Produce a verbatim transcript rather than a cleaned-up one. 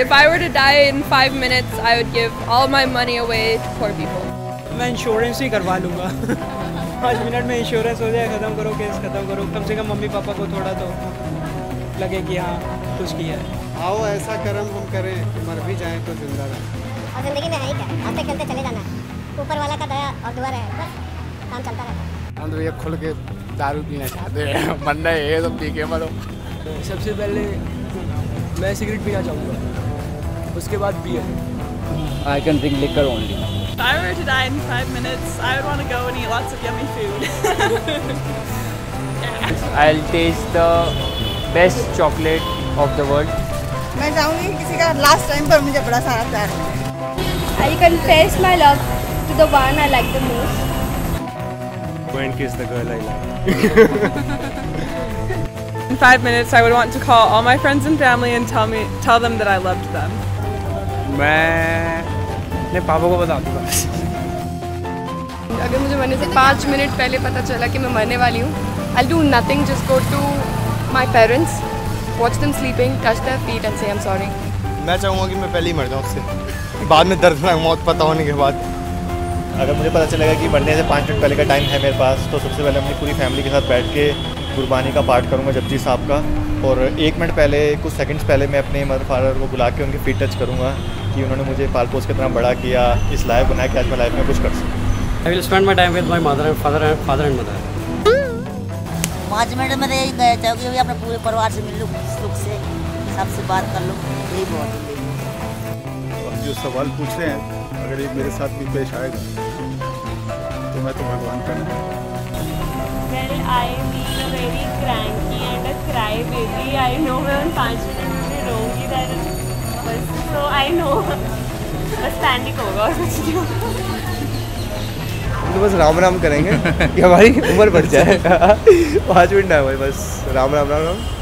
If I were to die in five minutes, I would give all my money away to poor people. मैं insurance ही करवा लूँगा। पाँच minute में insurance हो जाए, खत्म करो केस, खत्म करो। कम से कम मम्मी पापा को थोड़ा तो लगे कि हाँ कुछ किया है। आओ ऐसा कर्म हम करें कि मर भी जाएं तो जिंदा रहें। और जिंदगी में है ही क्या, आते चलते चले जाना है। ऊपर वाला का दया और दुआ है, बस काम चलता रहता है। हम तो ये खुल के दारू पीना चाहते हैं, बनना है तो पी के मरो। सबसे पहले मैं सिगरेट पीना चाहूँगा, उसके बाद beer. I can drink liquor only. If I were to die in five minutes, I would want to go and eat lots of yummy food. yeah. I'll taste the best chocolate of the world. मैं चाहूँगी किसी का last time पर मुझे बड़ा सारा प्यार हो। I confess my love to the one I like the most. Go and kiss the girl I like. In five minutes, I would want to call all my friends and family and tell me, tell them that I loved them. मैं अपने पापा को बता दूँगा। अगर मुझे मरने से पाँच मिनट पहले पता चला कि मैं मरने वाली हूँ, I'll do nothing. Just go to my parents. Watch them sleeping, touch their feet and say I'm sorry. मैं चाहूँगा कि मैं पहले ही मर जाऊँ उससे, बाद में दर्दनाक मौत पता होने के बाद। अगर मुझे पता चलेगा कि मरने से पाँच मिनट पहले का टाइम है मेरे पास, तो सबसे पहले अपनी पूरी फैमिली के साथ बैठ के गुरबानी का पाठ करूँगा जपजी साहब का, और एक मिनट पहले, कुछ सेकंड्स पहले मैं अपने मदर फादर को बुला के उनके फीट टच करूँगा कि उन्होंने मुझे पाल पोस कितना बड़ा किया, इस लायक बनाया कि आज मैं लाइफ में कुछ कर सकूँ। I will spend my time with my mother and father and father and mother. पाँच मिनट में यही गया था कि अपने पूरे परिवार से मिल लूँ, सुख से सबसे बात कर लूँ, यही बहुत है। अब जो सवाल पूछ रहे हैं, अगर ये मेरे साथ भी पेश आएगा तो मैं तो भगवान का नाम। Well, I feel very cranky and a crybaby. I know मैं उन पाँच मिनट में रोऊंगी ना, बस तो I know बस पैनिक होगा और कुछ नहीं। तो बस राम राम करेंगे कि हमारी उम्र बढ़ जाए। पाँच मिनट ना भाई, बस राम राम राम राम।